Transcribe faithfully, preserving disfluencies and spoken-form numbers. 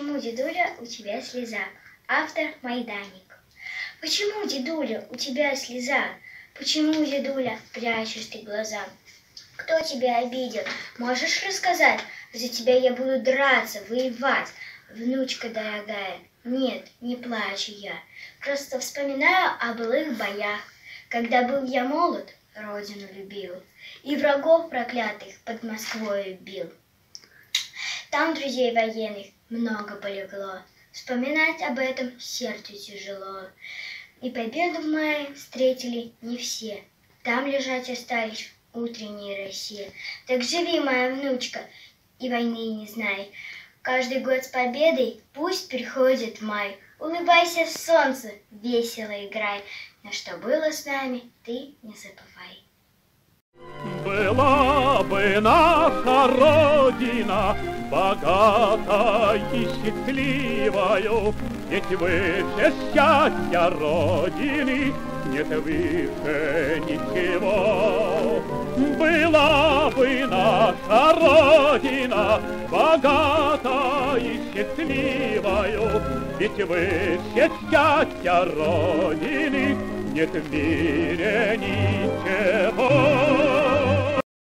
Почему, дедуля, у тебя слеза? Автор Майданик. Почему, дедуля, у тебя слеза? Почему, дедуля, прячешь ты глаза? Кто тебя обидел? Можешь рассказать? За тебя я буду драться, воевать. Внучка дорогая, нет, не плачу я. Просто вспоминаю о былых боях. Когда был я молод, родину любил. И врагов проклятых под Москвой бил. Там друзей военных много полегло. Вспоминать об этом сердцу тяжело. И победу в мае встретили не все. Там лежать остались в утренней России. Так живи, моя внучка, и войны не знай. Каждый год с победой пусть приходит май. Улыбайся солнцу, весело играй. Но что было с нами, ты не забывай. Была бы наша Родина богатой и счастливою, ведь выше счастья Родины нет выше ничего. Была бы наша Родина богатой и счастливою, ведь выше счастья Родины нет в мире ничего.